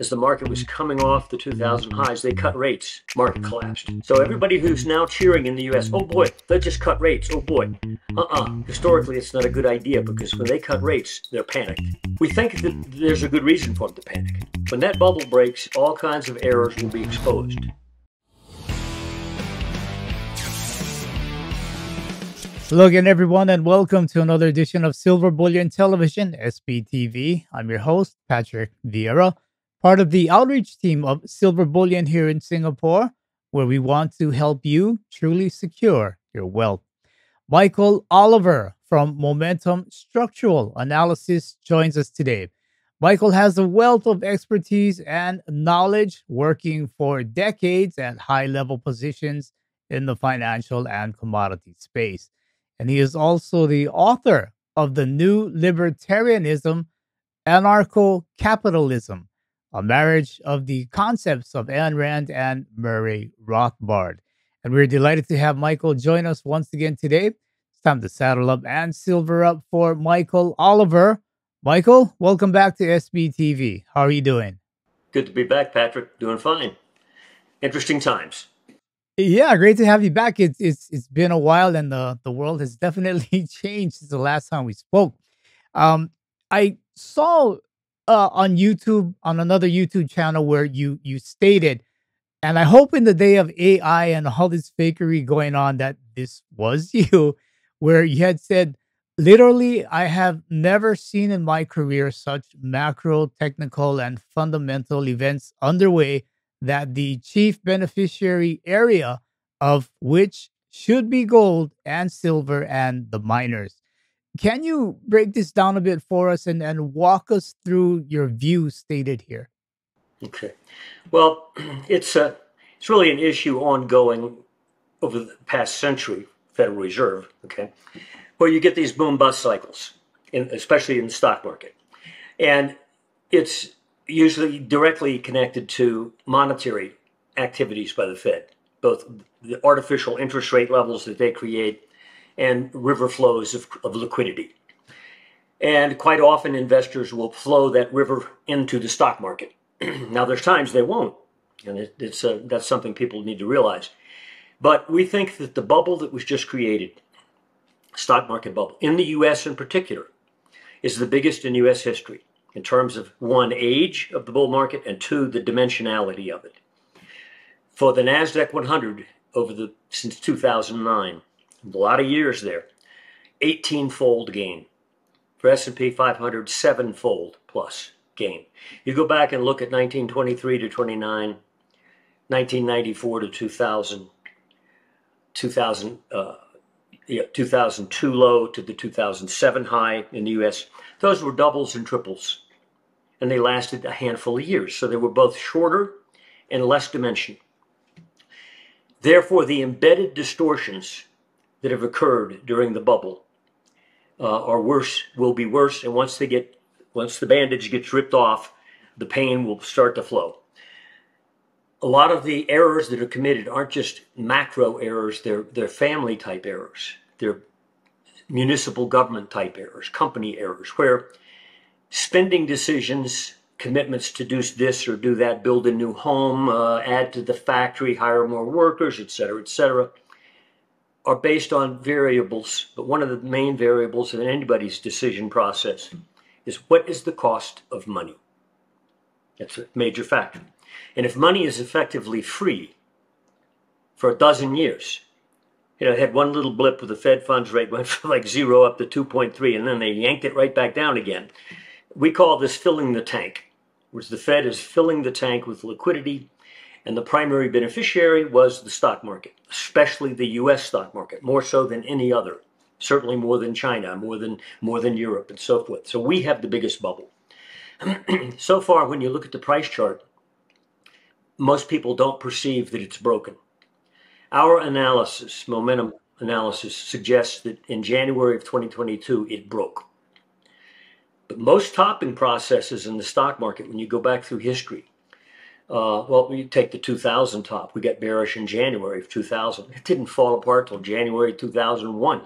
as the market was coming off the 2000 highs, they cut rates. Market collapsed. So everybody who's now cheering in the U.S., oh boy, they just cut rates, oh boy. Historically, it's not a good idea because when they cut rates, they're panicked. We think that there's a good reason for them to panic. When that bubble breaks, all kinds of errors will be exposed. Hello again, everyone, and welcome to another edition of Silver Bullion Television, SBTV. I'm your host, Patrick Vieira, part of the outreach team of Silver Bullion here in Singapore, where we want to help you truly secure your wealth. Michael Oliver from Momentum Structural Analysis joins us today. Michael has a wealth of expertise and knowledge, working for decades at high-level positions in the financial and commodity space. And he is also the author of The New Libertarianism, Anarcho-Capitalism, a marriage of the concepts of Ayn Rand and Murray Rothbard. And we're delighted to have Michael join us once again today. It's time to saddle up and silver up for Michael Oliver. Michael, welcome back to SBTV. How are you doing? Good to be back, Patrick. Doing fine. Interesting times. Yeah, great to have you back. It's been a while, and the world has definitely changed since the last time we spoke. I saw on YouTube, on another YouTube channel, where you stated, and I hope in the day of AI and all this fakery going on that this was you, where you had said, literally, I have never seen in my career such macro, technical, and fundamental events underway that the chief beneficiary area of which should be gold and silver and the miners. Can you break this down a bit for us and walk us through your view stated here? Okay. Well, it's really an issue ongoing over the past century, Federal Reserve, okay, where you get these boom-bust cycles, especially in the stock market. And it's usually directly connected to monetary activities by the Fed, both the artificial interest rate levels that they create and river flows of liquidity. And quite often investors will flow that river into the stock market. Now there's times they won't, and that's something people need to realize. But we think that the bubble that was just created, stock market bubble, in the U.S. in particular, is the biggest in U.S. history in terms of, one, age of the bull market, and two, the dimensionality of it. For the NASDAQ 100 since 2009, a lot of years there, 18-fold gain. For S&P 500, 7-fold plus gain. You go back and look at 1923 to 29, 1994 to 2000, 2002 low to the 2007 high in the U.S. Those were doubles and triples, and they lasted a handful of years. So they were both shorter and less dimension. Therefore, the embedded distortions that have occurred during the bubble are worse, will be worse, and once the bandage gets ripped off, the pain will start to flow. A lot of the errors that are committed aren't just macro errors, they're family type errors, they're municipal government type errors, company errors, where spending decisions, commitments to do this or do that, build a new home, add to the factory, hire more workers, etc., etc., are based on variables, but one of the main variables in anybody's decision process is what is the cost of money. That's a major factor. And if money is effectively free for a dozen years, you know, it had one little blip with the Fed funds rate, went from like 0 up to 2.3, and then they yanked it right back down again. We call this filling the tank, which the Fed is filling the tank with liquidity. And the primary beneficiary was the stock market, especially the U.S. stock market, more so than any other, certainly more than China, more than Europe, and so forth. So we have the biggest bubble. So far, when you look at the price chart, most people don't perceive that it's broken. Our analysis, momentum analysis, suggests that in January of 2022, it broke. But most topping processes in the stock market, when you go back through history, well, we take the 2000 top. We got bearish in January of 2000. It didn't fall apart till January 2001.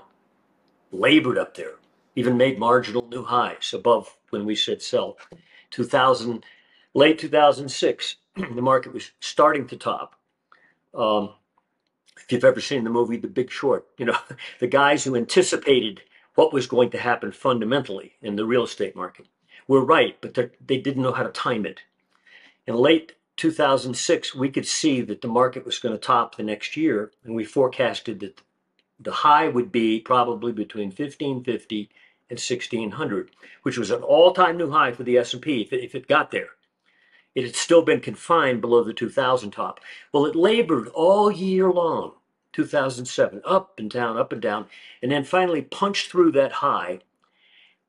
Labored up there, even made marginal new highs above when we said sell. 2000, Late 2006, the market was starting to top. If you've ever seen the movie The Big Short, you know, the guys who anticipated what was going to happen fundamentally in the real estate market were right, but they didn't know how to time it. In late 2006, we could see that the market was going to top the next year, and we forecasted that the high would be probably between 1550 and 1600, which was an all-time new high for the S&P if it got there. It had still been confined below the 2000 top. Well, it labored all year long, 2007, up and down, and then finally punched through that high.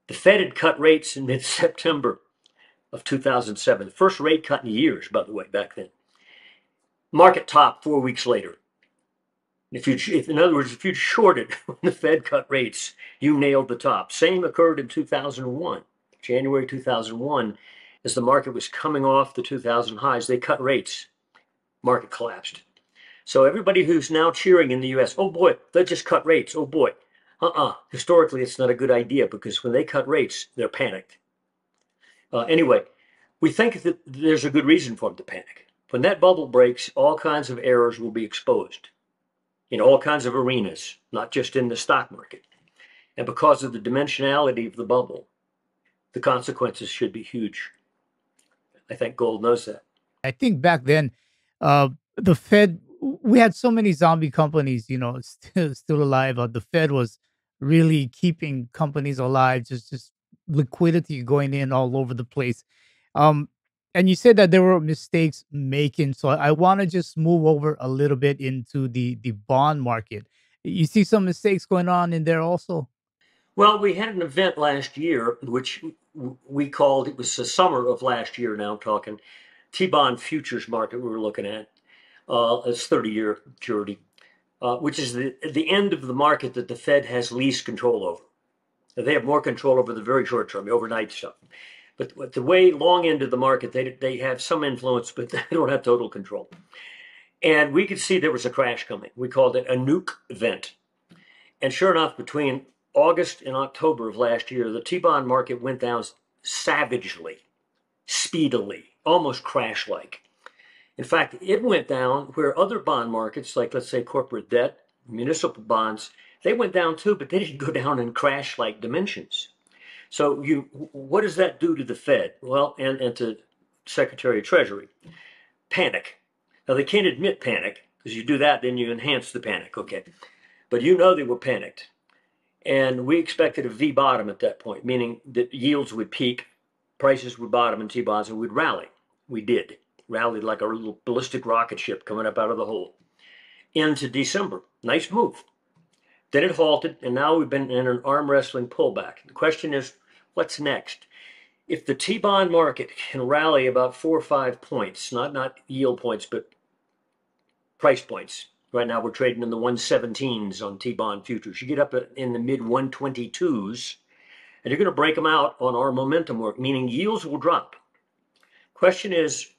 The Fed had cut rates in mid-September of 2007, the first rate cut in years, by the way, back then. Market top 4 weeks later. In other words, if you shorted when the Fed cut rates, you nailed the top. Same occurred in 2001, January 2001. As the market was coming off the 2000 highs, they cut rates. Market collapsed. So everybody who's now cheering in the U.S., oh boy, they just cut rates, oh boy. Historically, it's not a good idea because when they cut rates, they're panicked. Anyway, we think that there's a good reason for them to panic. When that bubble breaks, all kinds of errors will be exposed in all kinds of arenas, not just in the stock market. And because of the dimensionality of the bubble, the consequences should be huge. I think gold knows that. I think back then, the Fed, we had so many zombie companies, you know, still alive. The Fed was really keeping companies alive, just liquidity going in all over the place. And you said that there were mistakes making. So I want to just move over a little bit into the bond market. You see some mistakes going on in there also? Well, we had an event last year, which we called, it was the summer of last year now I'm talking, T-bond futures market we were looking at. It's 30-year maturity, which is the end of the market that the Fed has least control over. Now, they have more control over the very short term, the overnight stuff. But the way long end of the market, they have some influence, but they don't have total control. And we could see there was a crash coming. We called it a nuke event. And sure enough, between August and October of last year, the T-bond market went down savagely, speedily, almost crash-like. In fact, it went down where other bond markets, like let's say corporate debt, municipal bonds, they went down too, but they didn't go down in crash-like dimensions. So what does that do to the Fed? Well, and to Secretary of Treasury? Panic. Now, they can't admit panic, because you do that, then you enhance the panic, okay? But you know they were panicked. And we expected a V bottom at that point, meaning that yields would peak, prices would bottom in T-bonds, and we'd rally. We did. Rallied like a little ballistic rocket ship coming up out of the hole. Into December. Nice move. Then it halted, and now we've been in an arm wrestling pullback. The question is, what's next? If the T-bond market can rally about 4 or 5 points, not yield points, but price points. Right now, we're trading in the 117s on T-bond futures. You get up in the mid-122s, and you're going to break them out on our momentum work, meaning yields will drop. Question is,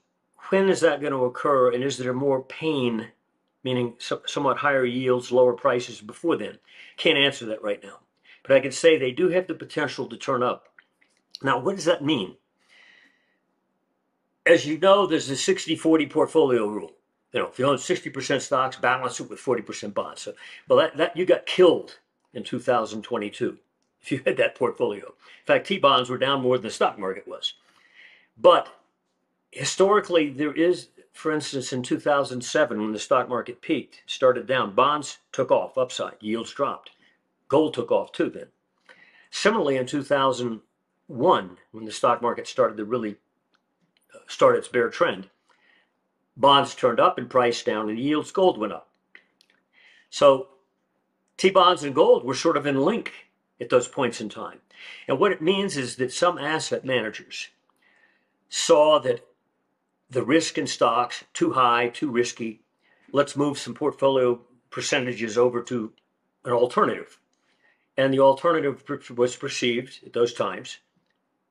when is that going to occur, and is there more pain, meaning somewhat higher yields, lower prices before then? Can't answer that right now. But I can say they do have the potential to turn up. Now, what does that mean? As you know, there's the 60-40 portfolio rule. You know, if you own 60% stocks, balance it with 40% bonds. So, well, that you got killed in 2022 if you had that portfolio. In fact, T-bonds were down more than the stock market was. But historically, there is, for instance, in 2007, when the stock market peaked, started down, bonds took off, upside, yields dropped. Gold took off too then. Similarly, in 2001, when the stock market started to really start its bear trend, bonds turned up and price down and yields, gold went up. So T-bonds and gold were sort of in link at those points in time. And what it means is that some asset managers saw that the risk in stocks, too high, too risky, let's move some portfolio percentages over to an alternative. And the alternative was perceived at those times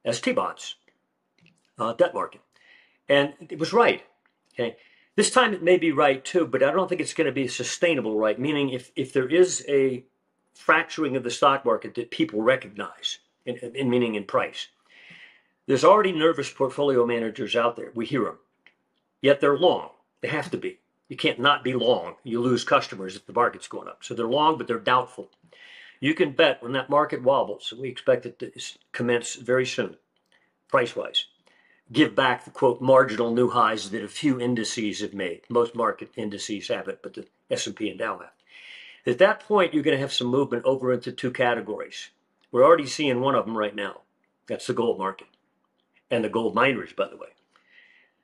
as T-bonds, debt market. And it was right. Okay. This time it may be right too, but I don't think it's going to be sustainable right, meaning if there is a fracturing of the stock market that people recognize, meaning in price, There's already nervous portfolio managers out there. We hear them. Yet they're long. They have to be. You can't not be long. You lose customers if the market's going up. So they're long, but they're doubtful. You can bet when that market wobbles, and we expect it to commence very soon, price-wise, give back the, quote, marginal new highs that a few indices have made. Most market indices have it, but the S&P and Dow have it. At that point, you're going to have some movement over into two categories. We're already seeing one of them right now. That's the gold market and the gold miners, by the way.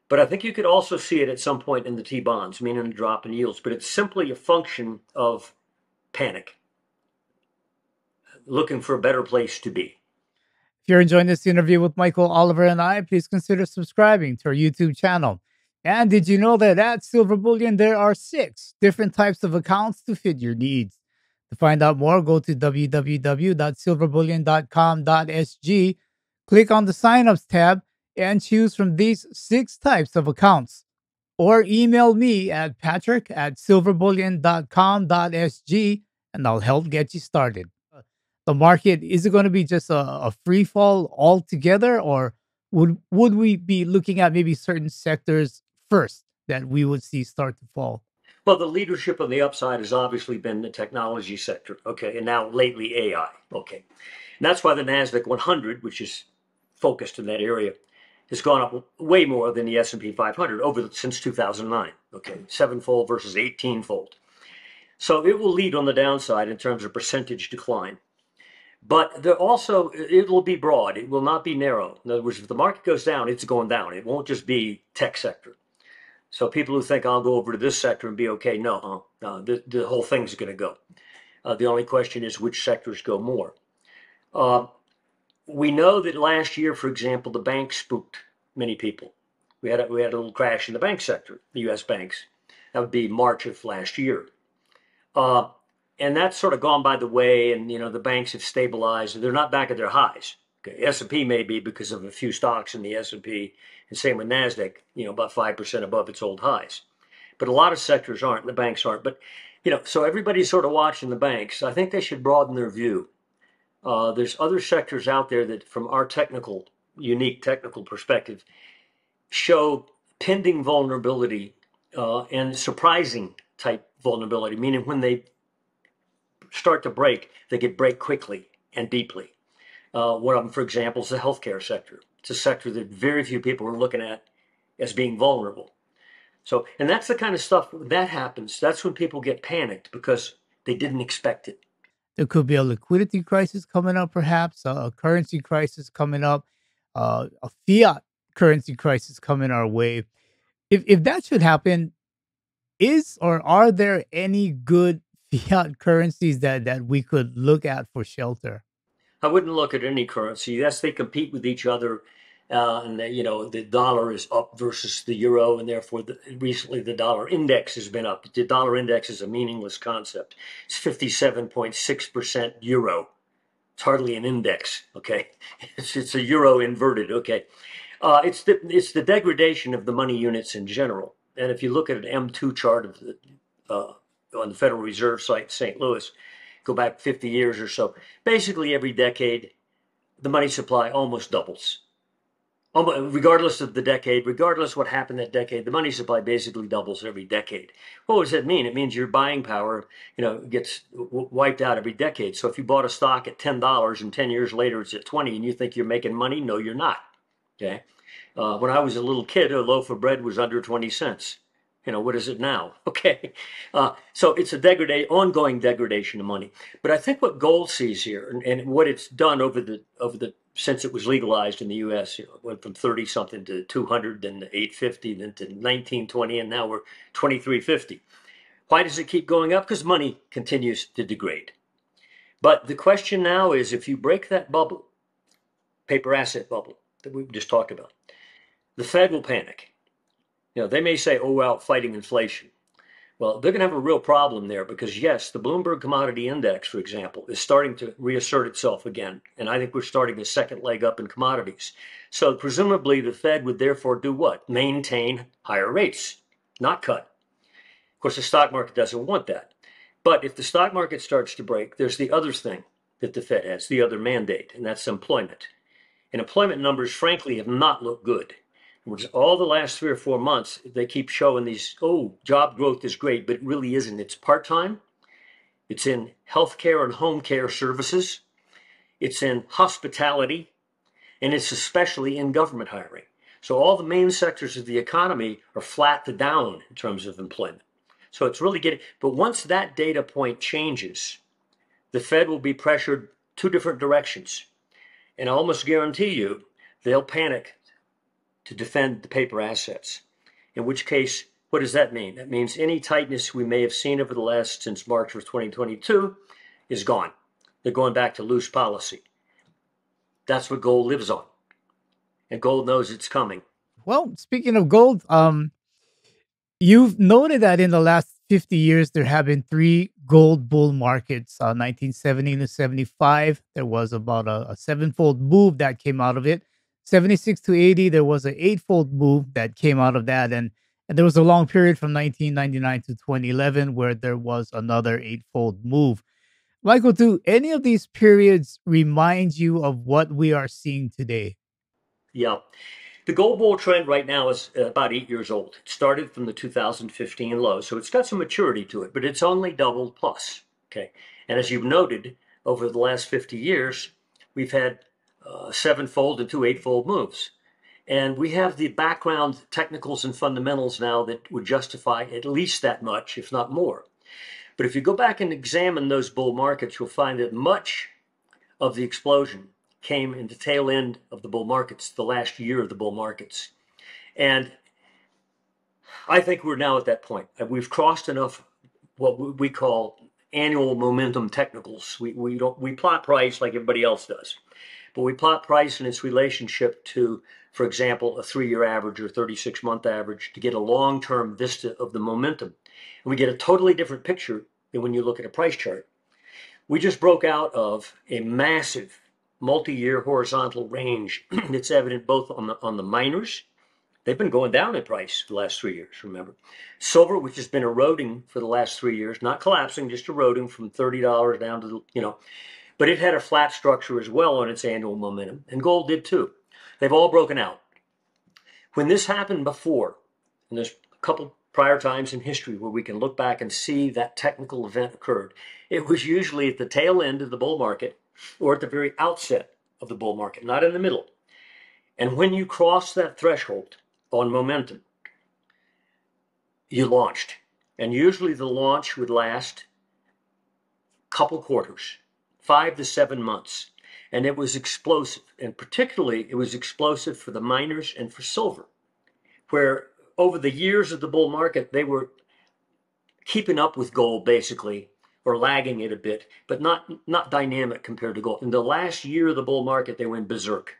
But I think you could also see it at some point in the T-bonds, meaning a drop in yields. But it's simply a function of panic, looking for a better place to be. If you're enjoying this interview with Michael Oliver and I, please consider subscribing to our YouTube channel. And did you know that at Silver Bullion, there are 6 different types of accounts to fit your needs? To find out more, go to www.silverbullion.com.sg, click on the Signups tab, and choose from these 6 types of accounts. Or email me at patrick@silverbullion.com.sg, and I'll help get you started. The market, is it going to be just a free fall altogether, or would we be looking at maybe certain sectors first that we would see start to fall? Well, the leadership on the upside has obviously been the technology sector, okay, and now lately AI, okay. And that's why the NASDAQ 100, which is focused in that area, has gone up way more than the S&P 500 since 2009, okay, 7-fold versus 18-fold. So it will lead on the downside in terms of percentage decline. But there also, it will be broad. It will not be narrow. In other words, if the market goes down, it's going down. It won't just be tech sector. So people who think I'll go over to this sector and be okay, no, the whole thing's going to go. The only question is which sectors go more. We know that last year, for example, the banks spooked many people. We had a little crash in the bank sector, the U.S. banks. That would be March of last year. And that's sort of gone by the way, and, you know, the banks have stabilized. They're not back at their highs. Okay. S&P may be because of a few stocks in the S&P, and same with NASDAQ, you know, about 5% above its old highs. But a lot of sectors aren't, and the banks aren't. But, you know, so everybody's sort of watching the banks. I think they should broaden their view. There's other sectors out there that, from our technical, unique technical perspective, show pending vulnerability and surprising type vulnerability, meaning when they start to break, they could break quickly and deeply. One of them, for example, is the healthcare sector. It's a sector that very few people are looking at as being vulnerable. So, and that's the kind of stuff that happens. That's when people get panicked because they didn't expect it. There could be a liquidity crisis coming up, perhaps a currency crisis coming up, a fiat currency crisis coming our way. If that should happen, is or are there any good fiat currencies that we could look at for shelter? I wouldn't look at any currency. Yes, they compete with each other. And they, you know, the dollar is up versus the euro, and therefore recently the dollar index has been up. The dollar index is a meaningless concept. It's 57.6% euro. It's hardly an index, okay? It's a euro inverted, okay? It's the degradation of the money units in general. And if you look at an M2 chart of the on the Federal Reserve site in St. Louis, go back 50 years or so, basically every decade, the money supply almost doubles. Regardless of the decade, regardless what happened that decade, the money supply basically doubles every decade. What does that mean? It means your buying power, you know, gets wiped out every decade. So if you bought a stock at $10 and 10 years later it's at 20 and you think you're making money, no, you're not. Okay. When I was a little kid, a loaf of bread was under 20 cents. You know, what is it now? Okay. So it's a ongoing degradation of money. But I think what gold sees here and what it's done over the since it was legalized in the U.S., you know, it went from 30-something to 200, then to 850, then to 1920, and now we're 2350. Why does it keep going up? Because money continues to degrade. But the question now is, if you break that bubble, paper asset bubble that we just talked about, the Fed will panic. You know, they may say, oh, we're out fighting inflation. Well, they're going to have a real problem there because, yes, the Bloomberg Commodity Index, for example, is starting to reassert itself again. And I think we're starting a second leg up in commodities. So presumably the Fed would therefore do what? Maintain higher rates, not cut. Of course, the stock market doesn't want that. But if the stock market starts to break, there's the other thing that the Fed has, the other mandate, and that's employment. And employment numbers, frankly, have not looked good. All the last 3 or 4 months, they keep showing these, oh, job growth is great, but it really isn't. It's part-time. It's in healthcare and home care services. It's in hospitality. And it's especially in government hiring. So all the main sectors of the economy are flat to down in terms of employment. So it's really getting, but once that data point changes, the Fed will be pressured two different directions. And I almost guarantee you, they'll panic to defend the paper assets. In which case, what does that mean? That means any tightness we may have seen over the last, since March of 2022, is gone. They're going back to loose policy. That's what gold lives on. And gold knows it's coming. Well, speaking of gold, you've noted that in the last 50 years, there have been 3 gold bull markets, 1970 to 75. There was about a 7-fold move that came out of it. 76 to 80, there was an 8-fold move that came out of that. And there was a long period from 1999 to 2011 where there was another 8-fold move. Michael, do any of these periods remind you of what we are seeing today? Yeah. The gold bull trend right now is about 8 years old. It started from the 2015 low, so it's got some maturity to it, but it's only doubled plus. Okay. And as you've noted, over the last 50 years, we've had 7-fold and 2 8-fold moves. And we have the background technicals and fundamentals now that would justify at least that much, if not more. But if you go back and examine those bull markets, you'll find that much of the explosion came in the tail end of the bull markets, the last year of the bull markets. And I think we're now at that point. We've crossed enough what we call annual momentum technicals. We plot price like everybody else does. But we plot price and its relationship to, for example, a 3-year average or 36-month average to get a long-term vista of the momentum. And we get a totally different picture than when you look at a price chart. We just broke out of a massive multi-year horizontal range that's evident both on the miners. They've been going down in price the last 3 years, remember. Silver, which has been eroding for the last 3 years, not collapsing, just eroding from $30 down to, but it had a flat structure as well on its annual momentum, and gold did too. They've all broken out. When this happened before, and there's a couple prior times in history where we can look back and see that technical event occurred, it was usually at the tail end of the bull market or at the very outset of the bull market, not in the middle. And when you cross that threshold on momentum, you launched. And usually the launch would last a couple quarters, 5 to 7 months. And it was explosive. And particularly, it was explosive for the miners and for silver, where over the years of the bull market, they were keeping up with gold, basically, or lagging it a bit, but not dynamic compared to gold. In the last year of the bull market, they went berserk,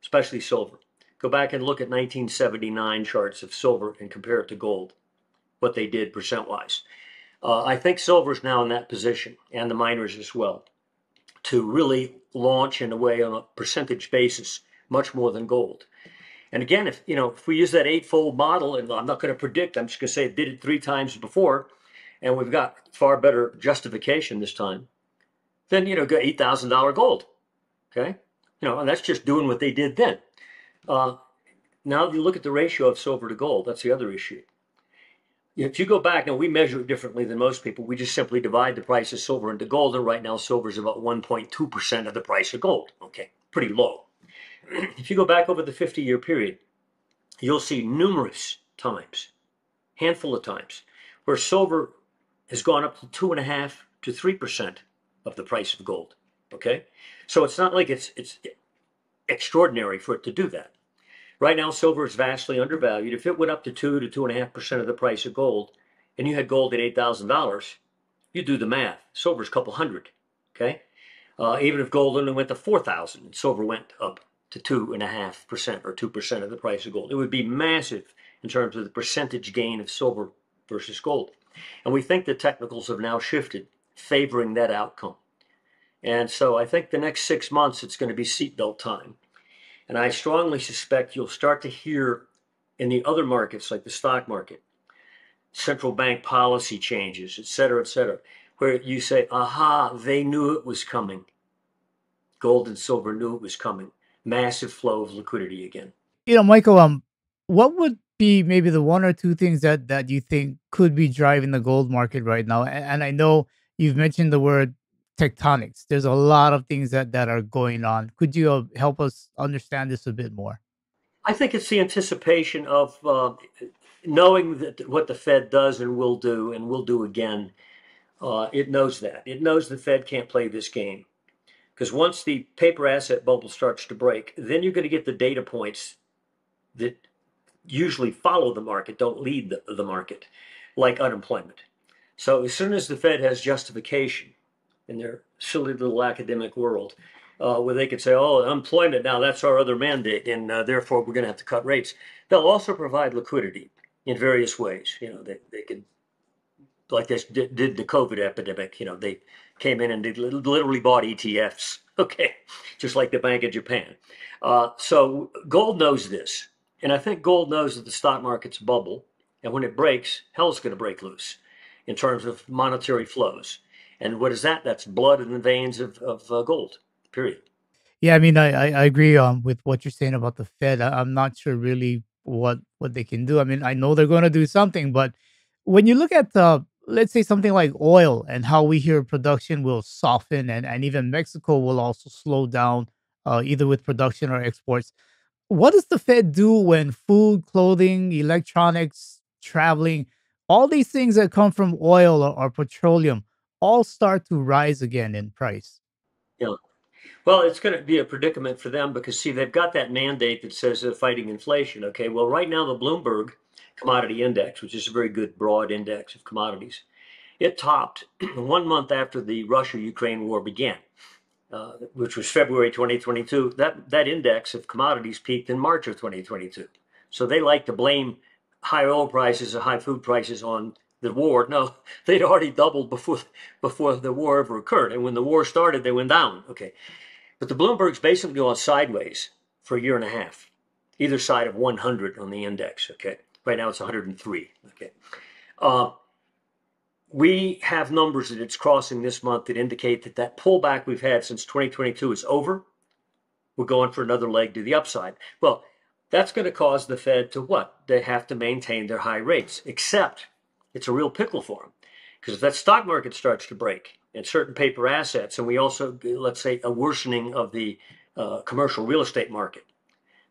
especially silver. Go back and look at 1979 charts of silver and compare it to gold, what they did percent-wise. I think silver's now in that position, and the miners as well, to really launch in a way on a percentage basis much more than gold. And again, if we use that 8-fold model, and I'm not going to predict, I'm just going to say it did it 3 times before, and we've got far better justification this time, then, go $8,000 gold, okay? And that's just doing what they did then. Now, if you look at the ratio of silver to gold, that's the other issue. If you go back, now we measure it differently than most people. We just simply divide the price of silver into gold, and right now silver is about 1.2% of the price of gold, okay? Pretty low. If you go back over the 50-year period, you'll see numerous times, handful of times, where silver has gone up to 2.5 to 3% of the price of gold, okay? So it's not like it's extraordinary for it to do that. Right now, silver is vastly undervalued. If it went up to 2 to 2.5% of the price of gold, and you had gold at $8,000, you do the math. Silver's a couple hundred, okay? Even if gold only went to 4,000 and silver went up to 2.5% or 2% of the price of gold, it would be massive in terms of the percentage gain of silver versus gold. And we think the technicals have now shifted, favoring that outcome. And so I think the next 6 months, it's going to be seatbelt time. And I strongly suspect you'll start to hear in the other markets, like the stock market, central bank policy changes, et cetera, where you say, aha, they knew it was coming. Gold and silver knew it was coming. massive flow of liquidity again. You know, Michael, what would be maybe the one or two things that you think could be driving the gold market right now? And I know you've mentioned the word tectonics. There's a lot of things that are going on. Could you help us understand this a bit more? I think it's the anticipation of knowing that what the Fed does and will do again. It knows that. It knows the Fed can't play this game. Because once the paper asset bubble starts to break, then you're going to get the data points that usually follow the market, don't lead the market, like unemployment. So as soon as the Fed has justification in their silly little academic world, where they could say, oh, unemployment, now that's our other mandate, and therefore we're going to have to cut rates. They'll also provide liquidity in various ways. You know, they could, like they did the COVID epidemic, you know, they came in and they literally bought ETFs, okay, just like the Bank of Japan. So gold knows this, and I think gold knows that the stock market's bubble, and when it breaks, hell's going to break loose in terms of monetary flows. And what is that? That's blood in the veins of gold, period. Yeah, I mean, I agree with what you're saying about the Fed. I'm not sure really what they can do. I mean, I know they're going to do something, but when you look at, let's say, something like oil and how we hear production will soften and even Mexico will also slow down either with production or exports. What does the Fed do when food, clothing, electronics, traveling, all these things that come from oil or petroleum all start to rise again in price? Yeah. Well, it's going to be a predicament for them because, see, they've got that mandate that says they're fighting inflation. Okay, well, right now, the Bloomberg Commodity Index, which is a very good broad index of commodities, it topped 1 month after the Russia-Ukraine war began, which was February 2022. That index of commodities peaked in March of 2022. So they like to blame high oil prices or high food prices on the war. No, they'd already doubled before the war ever occurred. And when the war started, they went down. Okay. But the Bloomberg's basically gone sideways for a year and a half, either side of 100 on the index. Okay. Right now it's 103. Okay. We have numbers that it's crossing this month that indicate that pullback we've had since 2022 is over. We're going for another leg to the upside. Well, that's going to cause the Fed to what? They have to maintain their high rates, except it's a real pickle for them. Because if that stock market starts to break and certain paper assets, and we also, let's say, a worsening of the commercial real estate market,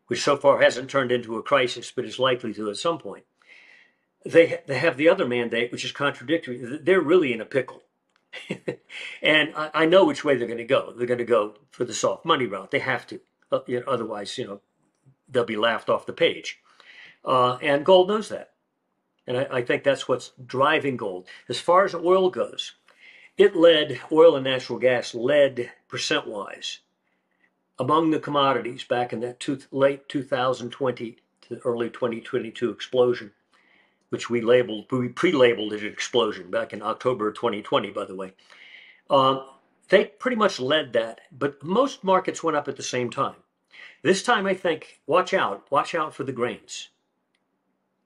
which so far hasn't turned into a crisis, but is likely to at some point, they have the other mandate, which is contradictory. They're really in a pickle. And I know which way they're going to go. They're going to go for the soft money route. They have to. You know, otherwise, you know, they'll be laughed off the page. And gold knows that. And I think that's what's driving gold. As far as oil goes, oil and natural gas led percent-wise among the commodities back in that late 2020 to early 2022 explosion, which we pre-labeled as an explosion back in October 2020, by the way. They pretty much led that, but most markets went up at the same time. This time, I think, watch out for the grains.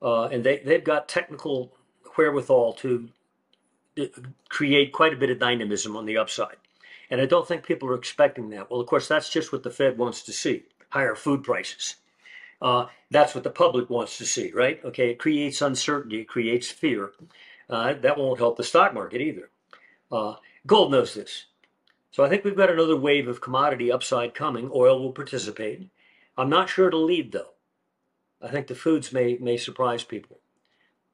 And they've got technical wherewithal to create quite a bit of dynamism on the upside. And I don't think people are expecting that. Well, of course, that's just what the Fed wants to see, higher food prices. That's what the public wants to see, right? Okay, it creates uncertainty. It creates fear. That won't help the stock market either. Gold knows this. So I think we've got another wave of commodity upside coming. Oil will participate. I'm not sure it'll lead, though. I think the foods may surprise people,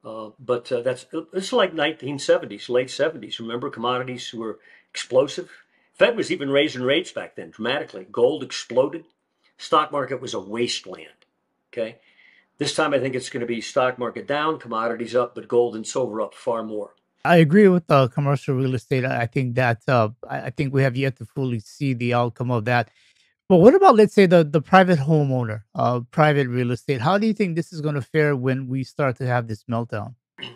but it's like 1970s, late 70s. Remember, commodities were explosive. Fed was even raising rates back then dramatically. Gold exploded. Stock market was a wasteland. Okay, this time I think it's going to be stock market down, commodities up, but gold and silver up far more. I agree with commercial real estate. I think that I think we have yet to fully see the outcome of that. But what about, let's say, the private homeowner, private real estate? How do you think this is going to fare when we start to have this meltdown?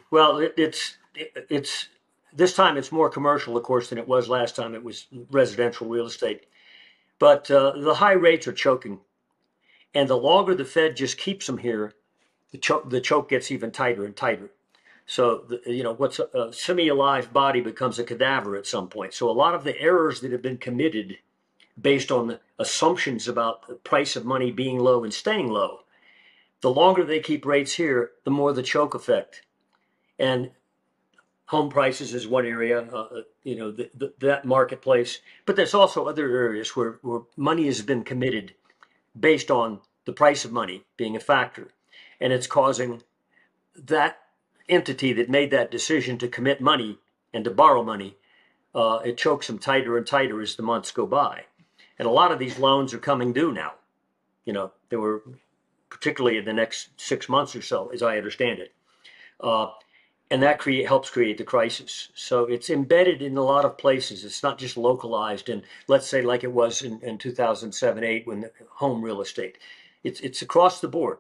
Well, it's this time it's more commercial, of course, than it was last time. It was residential real estate. But the high rates are choking. And the longer the Fed just keeps them here, the choke gets even tighter and tighter. So, you know, what's a semi-alive body becomes a cadaver at some point. So a lot of the errors that have been committed based on assumptions about the price of money being low and staying low. The longer they keep rates here, the more the choke effect. And home prices is one area, you know, that marketplace. But there's also other areas where money has been committed based on the price of money being a factor. And it's causing that entity that made that decision to commit money and to borrow money, it chokes them tighter and tighter as the months go by. And a lot of these loans are coming due now. You know, they were particularly in the next 6 months or so, as I understand it. And that helps create the crisis. So it's embedded in a lot of places. It's not just localized in, let's say, like it was in 2007-8 when the home real estate. It's across the board.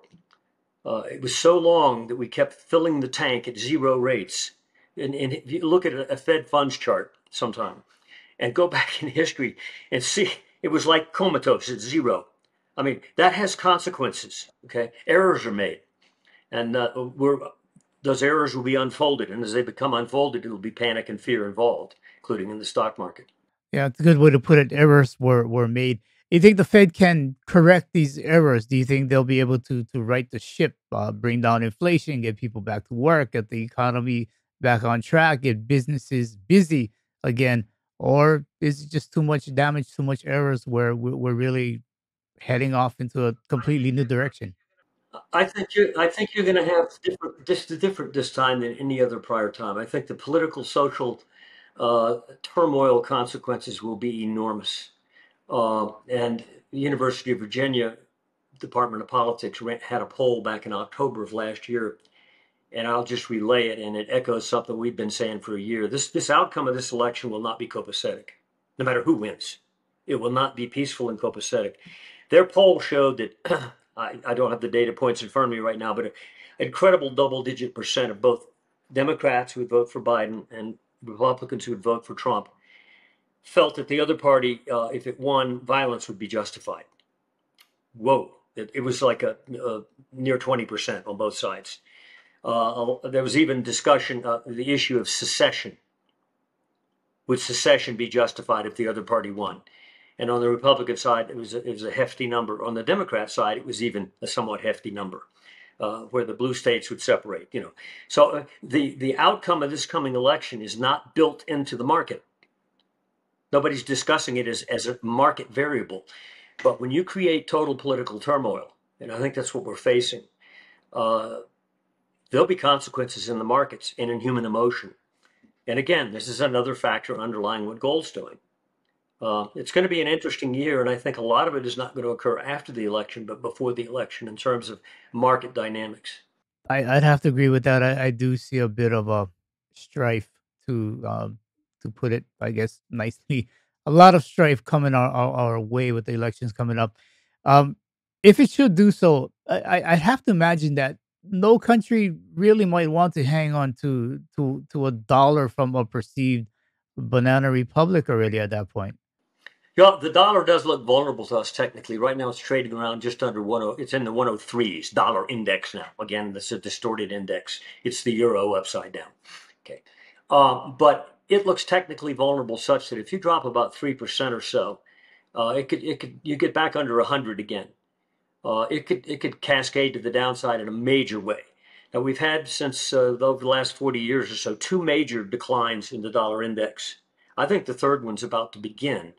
It was so long that we kept filling the tank at zero rates. And if you look at a Fed funds chart sometime and go back in history and see, it was like comatose at zero. I mean, that has consequences, okay? Errors are made. And those errors will be unfolded. And as they become unfolded, it will be panic and fear involved, including in the stock market. Yeah, it's a good way to put it. Errors were made. Do you think the Fed can correct these errors? Do you think they'll be able to right the ship, bring down inflation, get people back to work, get the economy back on track, get businesses busy again? Or is it just too much damage, too much errors where we're really heading off into a completely new direction? I think you're going to have different this time than any other prior time. I think the political, social turmoil consequences will be enormous. And the University of Virginia Department of Politics had a poll back in October of last year, and I'll just relay it, and it echoes something we've been saying for a year. This outcome of this election will not be copacetic, no matter who wins. It will not be peaceful and copacetic. Their poll showed that... I don't have the data points in front of me right now, but an incredible double-digit % of both Democrats who would vote for Biden and Republicans who would vote for Trump felt that the other party, if it won, violence would be justified. Whoa. It was like a near 20% on both sides. There was even discussion of the issue of secession. Would secession be justified if the other party won? And on the Republican side, it was a hefty number. On the Democrat side, it was even a somewhat hefty number, where the blue states would separate, you know. So the outcome of this coming election is not built into the market. Nobody's discussing it as a market variable. But when you create total political turmoil, and I think that's what we're facing, there'll be consequences in the markets and in human emotion. And again, this is another factor underlying what gold's doing. It's going to be an interesting year, and I think a lot of it is not going to occur after the election, but before the election in terms of market dynamics. I'd have to agree with that. I do see a bit of a strife, to put it, I guess, nicely. A lot of strife coming our way with the elections coming up. If it should do so, I'd have to imagine that no country really might want to hang on to a dollar from a perceived banana republic already at that point. Yeah, the dollar does look vulnerable to us technically. Right now it's trading around just under 103. It's in the 103s, dollar index now. Again, that's a distorted index. It's the euro upside down. Okay, but it looks technically vulnerable such that if you drop about 3% or so, you get back under 100 again. It could cascade to the downside in a major way. Now, we've had since over the last 40 years or so, 2 major declines in the dollar index. I think the third one's about to begin.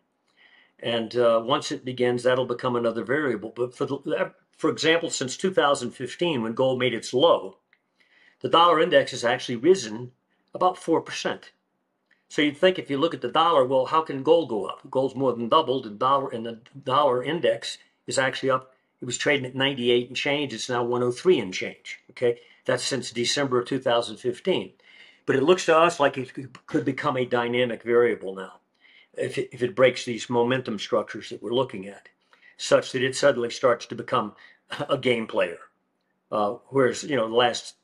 And once it begins, that'll become another variable. But for example, since 2015, when gold made its low, the dollar index has actually risen about 4%. So you'd think if you look at the dollar, well, how can gold go up? Gold's more than doubled, and the dollar index is actually up. It was trading at 98 and change. It's now 103 and change, okay? That's since December of 2015. But it looks to us like it could become a dynamic variable now if it breaks these momentum structures that we're looking at, such that it suddenly starts to become a game player. Whereas, you know, the last,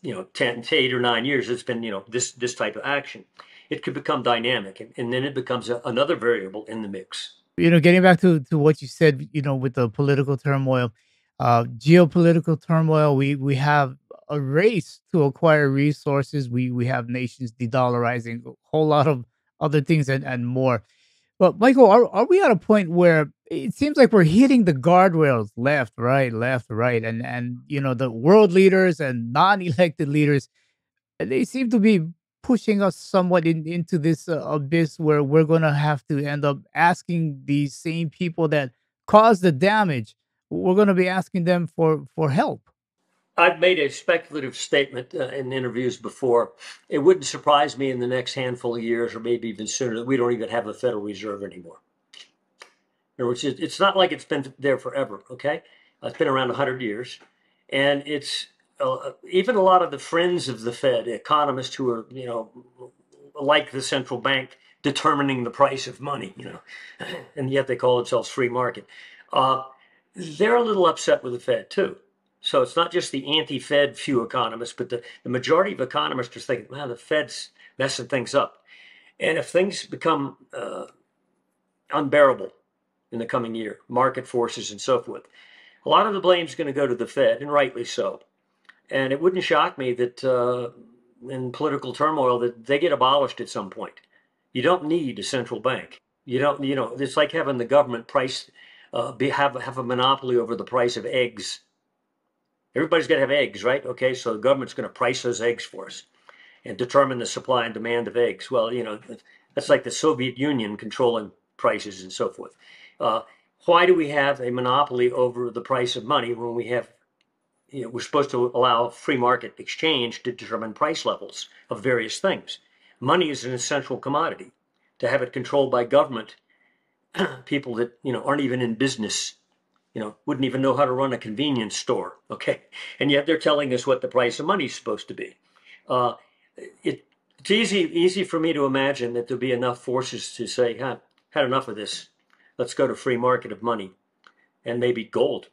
you know, 8 or 9 years, it's been, you know, this type of action. It could become dynamic, and then it becomes another variable in the mix. You know, getting back to what you said, you know, with the political turmoil, geopolitical turmoil, we have a race to acquire resources. We have nations de-dollarizing, a whole lot of other things and more. Well, Michael, are we at a point where it seems like we're hitting the guardrails left, right, and you know, the world leaders and non-elected leaders, they seem to be pushing us somewhat into this abyss where we're going to have to end up asking these same people that caused the damage, we're going to be asking them for help. I've made a speculative statement in interviews before. It wouldn't surprise me in the next handful of years, or maybe even sooner, that we don't even have a Federal Reserve anymore. In other words, it's not like it's been there forever, okay? It's been around 100 years. And it's even a lot of the friends of the Fed, economists who are, you know, like the central bank determining the price of money, you know, and yet they call themselves free market. They're a little upset with the Fed, too. So it's not just the anti-Fed few economists, but the majority of economists are thinking, wow, the Fed's messing things up. And if things become unbearable in the coming year, market forces and so forth, a lot of the blame is going to go to the Fed, and rightly so. And it wouldn't shock me that in political turmoil that they get abolished at some point. You don't need a central bank. You don't, you know, it's like having the government price, have a monopoly over the price of eggs. Everybody's got to have eggs, right? Okay, so the government's going to price those eggs for us and determine the supply and demand of eggs. Well, you know, that's like the Soviet Union controlling prices and so forth. Why do we have a monopoly over the price of money when we have, you know, we're supposed to allow free market exchange to determine price levels of various things? Money is an essential commodity. To have it controlled by government, people that, you know, aren't even in business, you know, wouldn't even know how to run a convenience store, okay? And yet they're telling us what the price of money is supposed to be. It's easy for me to imagine that there'll be enough forces to say, huh, had enough of this. Let's go to free market of money. And maybe gold.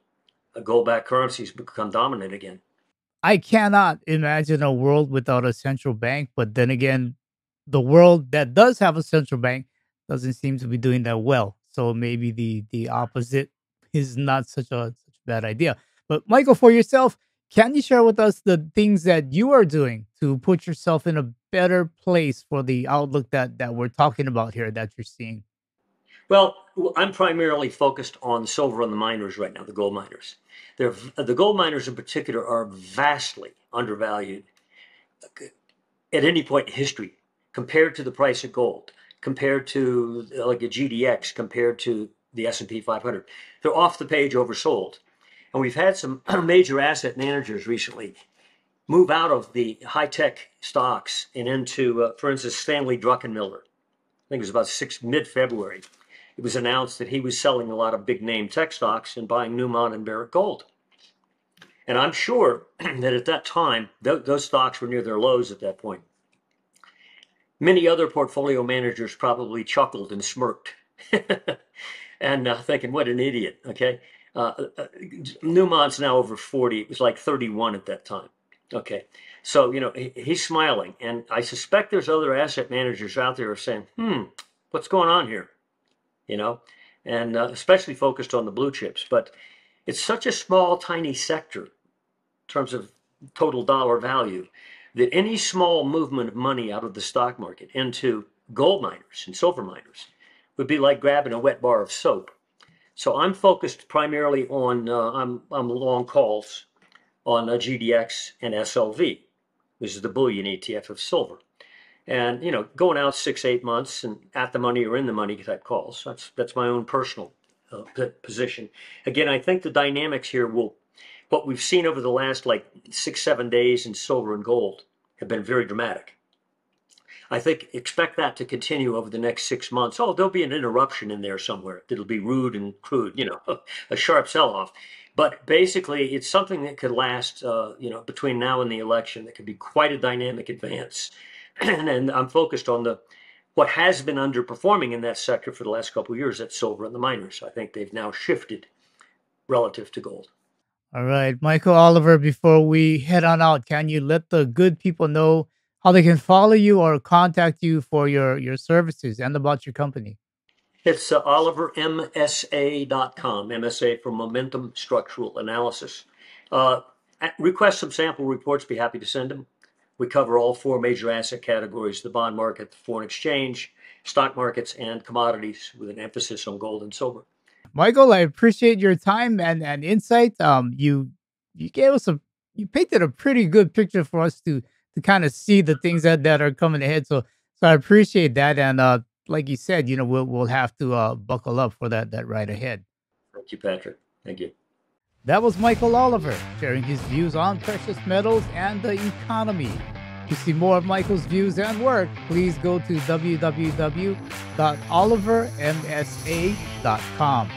Gold-backed currencies become dominant again. I cannot imagine a world without a central bank, but then again, the world that does have a central bank doesn't seem to be doing that well. So maybe the opposite is not such a bad idea. But Michael, for yourself, can you share with us the things that you are doing to put yourself in a better place for the outlook that we're talking about here, that you're seeing? Well, I'm primarily focused on silver and the miners right now, the gold miners. The gold miners in particular are vastly undervalued at any point in history compared to the price of gold, compared to like a GDX, compared to the S&P 500. They're off the page oversold. And we've had some major asset managers recently move out of the high-tech stocks and into, for instance, Stanley Druckenmiller. I think it was about mid-February. It was announced that he was selling a lot of big-name tech stocks and buying Newmont and Barrick Gold. And I'm sure that at that time, those stocks were near their lows at that point. Many other portfolio managers probably chuckled and smirked. And thinking, what an idiot, okay? Newmont's now over 40. It was like 31 at that time, okay? So, you know, he's smiling. And I suspect there's other asset managers out there who are saying, what's going on here? You know, and especially focused on the blue chips. But it's such a small, tiny sector in terms of total dollar value that any small movement of money out of the stock market into gold miners and silver miners would be like grabbing a wet bar of soap. So I'm focused primarily on, I'm long calls on GDX and SLV, which is the bullion ETF of silver. And, you know, going out 6-8 months and at the money or in the money type calls. That's my own personal position. Again, I think the dynamics here will, what we've seen over the last like 6-7 days in silver and gold have been very dramatic. I think expect that to continue over the next 6 months. Oh, there'll be an interruption in there somewhere. It'll be rude and crude, you know, a sharp sell-off. But basically, it's something that could last, you know, between now and the election. That could be quite a dynamic advance. And I'm focused on what has been underperforming in that sector for the last couple of years, that's silver and the miners. I think they've now shifted relative to gold. All right, Michael Oliver, before we head on out, can you let the good people know how they can follow you or contact you for your services and about your company? It's OliverMSA.com, MSA for Momentum Structural Analysis. Request some sample reports, be happy to send them. We cover all four major asset categories: the bond market, the foreign exchange, stock markets, and commodities, with an emphasis on gold and silver. Michael, I appreciate your time and insight. You gave us you painted a pretty good picture for us to kind of see the things that are coming ahead. So I appreciate that. And like you said, we'll have to buckle up for that ride ahead. Thank you, Patrick. Thank you. That was Michael Oliver sharing his views on precious metals and the economy. To see more of Michael's views and work, please go to www.olivermsa.com.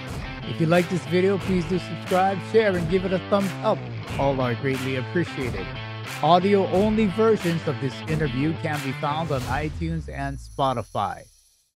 If you like this video, please do subscribe, share, and give it a thumbs up. All are greatly appreciated. Audio-only versions of this interview can be found on iTunes and Spotify.